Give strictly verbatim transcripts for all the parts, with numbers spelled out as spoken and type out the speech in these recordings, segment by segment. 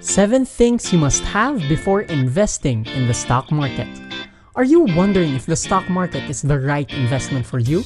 seven Things You Must Have Before Investing in the Stock Market. Are you wondering if the stock market is the right investment for you?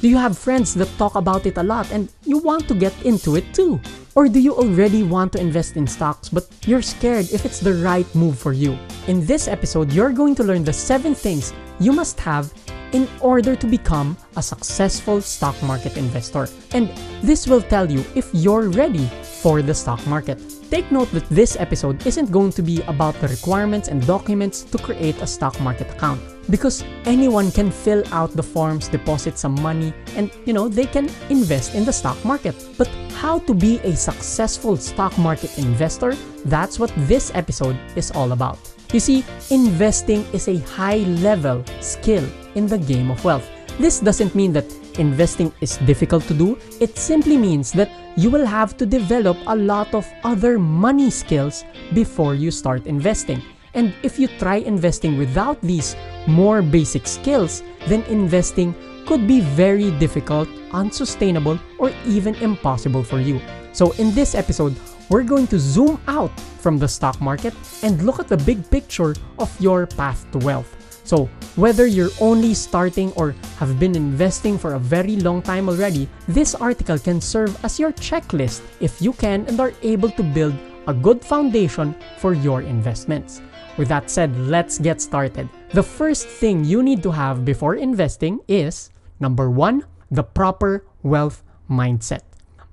Do you have friends that talk about it a lot and you want to get into it too? Or do you already want to invest in stocks but you're scared if it's the right move for you? In this episode, you're going to learn the seven things you must have in order to become a successful stock market investor. And this will tell you if you're ready for the stock market. Take note that this episode isn't going to be about the requirements and documents to create a stock market account, because anyone can fill out the forms, deposit some money, and you know, they can invest in the stock market. But how to be a successful stock market investor, that's what this episode is all about. You see, investing is a high-level skill in the game of wealth. This doesn't mean that investing is difficult to do. It simply means that you will have to develop a lot of other money skills before you start investing. And if you try investing without these more basic skills, then investing could be very difficult, unsustainable, or even impossible for you. So in this episode, we're going to zoom out from the stock market and look at the big picture of your path to wealth. So whether you're only starting or have been investing for a very long time already, this article can serve as your checklist if you can and are able to build a good foundation for your investments. With that said, let's get started. The first thing you need to have before investing is, number one, the proper wealth mindset.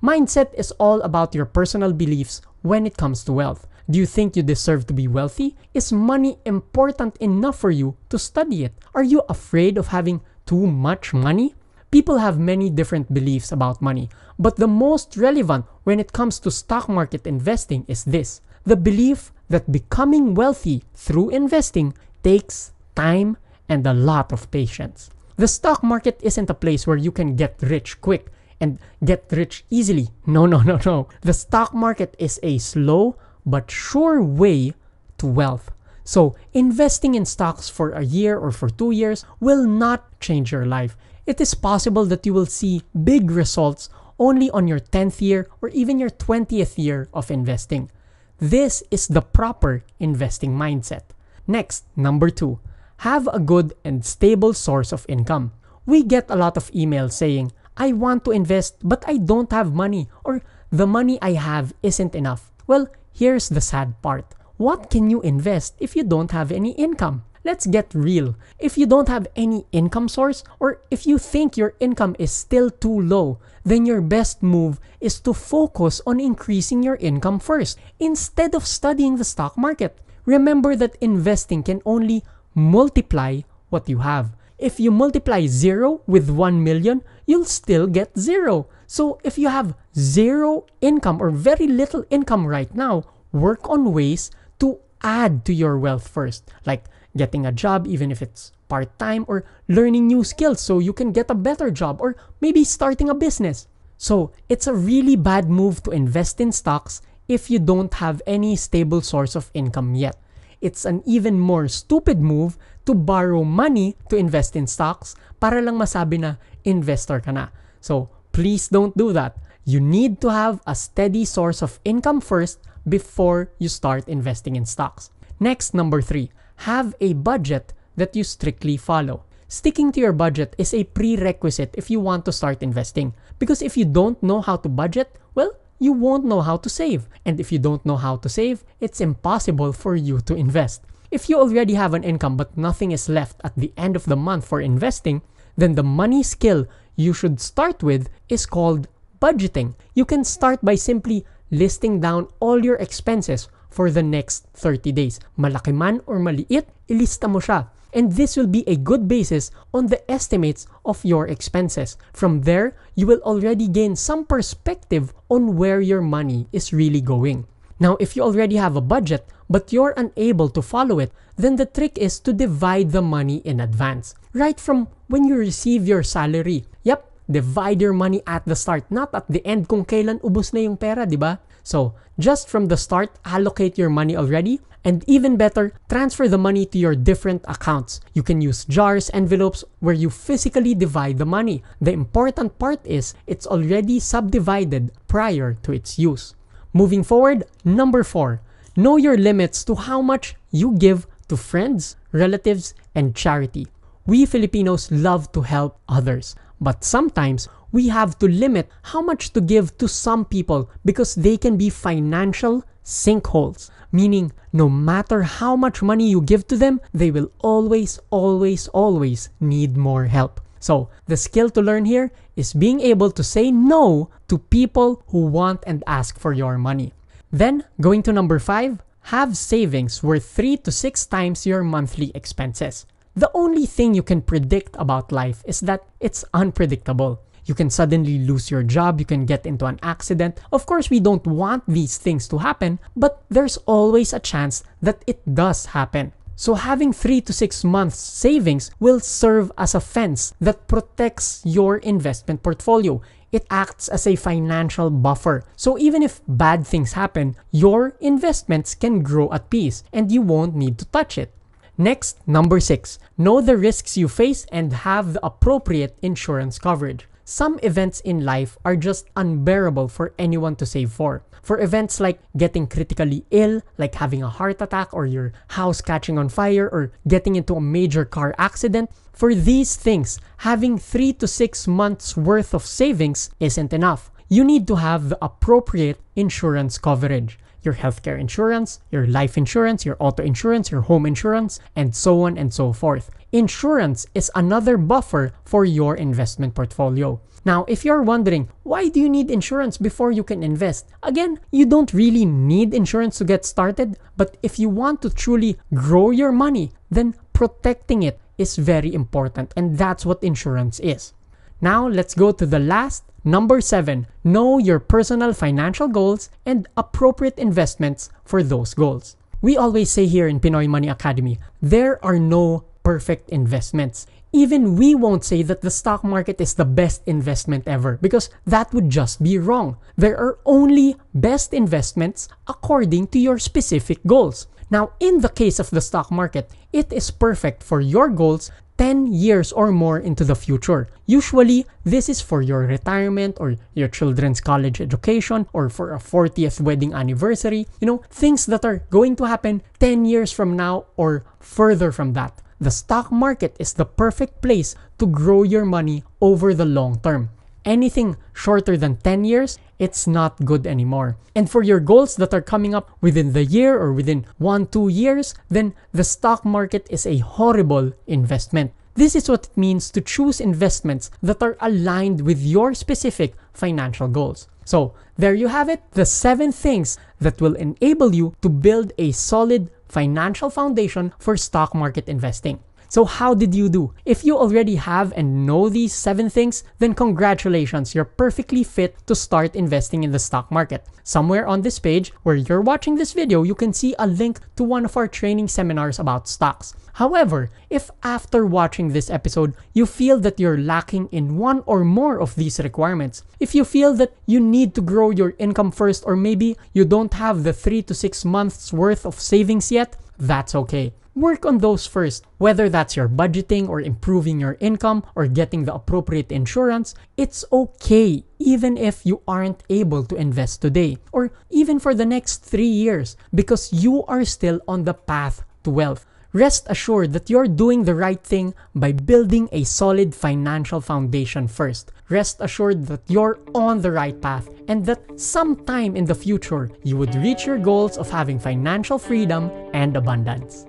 Mindset is all about your personal beliefs when it comes to wealth. Do you think you deserve to be wealthy? Is money important enough for you to study it? Are you afraid of having too much money? People have many different beliefs about money, but the most relevant when it comes to stock market investing is this: the belief that becoming wealthy through investing takes time and a lot of patience. The stock market isn't a place where you can get rich quick and get rich easily. No, no, no, no. The stock market is a slow but sure way to wealth. So investing in stocks for a year or for two years will not change your life. It is possible that you will see big results only on your tenth year or even your twentieth year of investing. This is the proper investing mindset. Next, number two, have a good and stable source of income. We get a lot of emails saying, "I want to invest but I don't have money," or "the money I have isn't enough." Well, here's the sad part. What can you invest if you don't have any income? Let's get real. If you don't have any income source, or if you think your income is still too low, then your best move is to focus on increasing your income first instead of studying the stock market. Remember that investing can only multiply what you have. If you multiply zero with one million, you'll still get zero. So if you have zero income or very little income right now, work on ways to add to your wealth first, like getting a job even if it's part-time, or learning new skills so you can get a better job, or maybe starting a business. So it's a really bad move to invest in stocks if you don't have any stable source of income yet. It's an even more stupid move to borrow money to invest in stocks para lang masabi na investor ka na. So please don't do that. You need to have a steady source of income first before you start investing in stocks. Next, number three, have a budget that you strictly follow. Sticking to your budget is a prerequisite if you want to start investing, because if you don't know how to budget, well, you won't know how to save. And if you don't know how to save, it's impossible for you to invest. If you already have an income but nothing is left at the end of the month for investing, then the money skill you should start with is called budgeting. You can start by simply listing down all your expenses for the next thirty days. Malaki man or maliit, ilista mo siya. And this will be a good basis on the estimates of your expenses. From there, you will already gain some perspective on where your money is really going. Now, if you already have a budget but you're unable to follow it, then the trick is to divide the money in advance. Right from when you receive your salary. Yep, divide your money at the start, not at the end kung kailan ubos na yung pera, di ba? So, just from the start, allocate your money already. And even better, transfer the money to your different accounts. You can use jars, envelopes, where you physically divide the money. The important part is, it's already subdivided prior to its use. Moving forward, number four, Know your limits to how much you give to friends, relatives, and charity. We Filipinos love to help others, but sometimes we have to limit how much to give to some people because they can be financial sinkholes, meaning no matter how much money you give to them, they will always, always, always need more help. So the skill to learn here is being able to say no to people who want and ask for your money. Then, going to number five, have savings worth three to six times your monthly expenses. The only thing you can predict about life is that it's unpredictable. You can suddenly lose your job, you can get into an accident. Of course, we don't want these things to happen, but there's always a chance that it does happen. So having three to six months savings will serve as a fence that protects your investment portfolio. It acts as a financial buffer. So even if bad things happen, your investments can grow at peace and you won't need to touch it. Next, number six, know the risks you face and have the appropriate insurance coverage. Some events in life are just unbearable for anyone to save for. For events like getting critically ill, like having a heart attack or your house catching on fire or getting into a major car accident, for these things, having three to six months worth of savings isn't enough. You need to have the appropriate insurance coverage. Your healthcare insurance, your life insurance, your auto insurance, your home insurance, and so on and so forth. Insurance is another buffer for your investment portfolio. Now, if you're wondering, why do you need insurance before you can invest? Again, you don't really need insurance to get started, but if you want to truly grow your money, then protecting it is very important, and that's what insurance is. Now, let's go to the last, number seven, know your personal financial goals and appropriate investments for those goals. We always say here in Pinoy Money Academy, there are no perfect investments. Even we won't say that the stock market is the best investment ever because that would just be wrong. There are only best investments according to your specific goals. Now, in the case of the stock market, it is perfect for your goals ten years or more into the future. Usually, this is for your retirement or your children's college education or for a fortieth wedding anniversary. You know, things that are going to happen ten years from now or further from that. The stock market is the perfect place to grow your money over the long term. Anything shorter than ten years, it's not good anymore. And for your goals that are coming up within the year or within one, two years, then the stock market is a horrible investment. This is what it means to choose investments that are aligned with your specific financial goals. So there you have it, the seven things that will enable you to build a solid financial foundation for stock market investing. So how did you do? If you already have and know these seven things, then congratulations, you're perfectly fit to start investing in the stock market. Somewhere on this page where you're watching this video, you can see a link to one of our training seminars about stocks. However, if after watching this episode, you feel that you're lacking in one or more of these requirements, if you feel that you need to grow your income first or maybe you don't have the three to six months worth of savings yet, that's okay. Work on those first, whether that's your budgeting or improving your income or getting the appropriate insurance. It's okay even if you aren't able to invest today or even for the next three years because you are still on the path to wealth. Rest assured that you're doing the right thing by building a solid financial foundation first. Rest assured that you're on the right path and that sometime in the future, you would reach your goals of having financial freedom and abundance.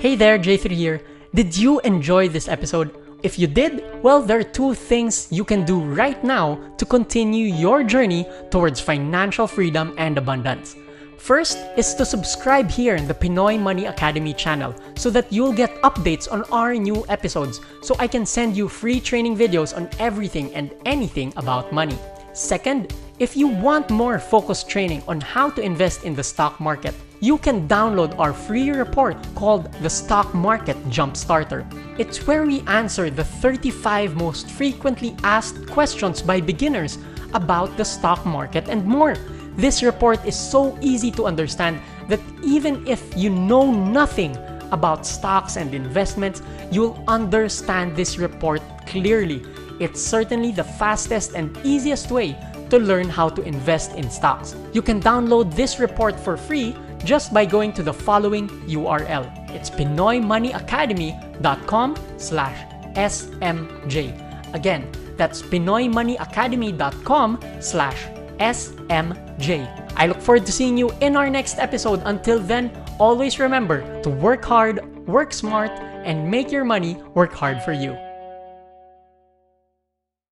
Hey there, J three here. Did you enjoy this episode? If you did, well, there are two things you can do right now to continue your journey towards financial freedom and abundance. First is to subscribe here in the Pinoy Money Academy channel so that you'll get updates on our new episodes so I can send you free training videos on everything and anything about money. Second, if you want more focused training on how to invest in the stock market, you can download our free report called the Stock Market Jumpstarter. It's where we answer the thirty-five most frequently asked questions by beginners about the stock market and more. This report is so easy to understand that even if you know nothing about stocks and investments, you'll understand this report clearly. It's certainly the fastest and easiest way to learn how to invest in stocks. You can download this report for free just by going to the following U R L. It's pinoy money academy dot com slash S M J. Again, that's pinoy money academy dot com slash S M J. I look forward to seeing you in our next episode. Until then, always remember to work hard, work smart, and make your money work hard for you.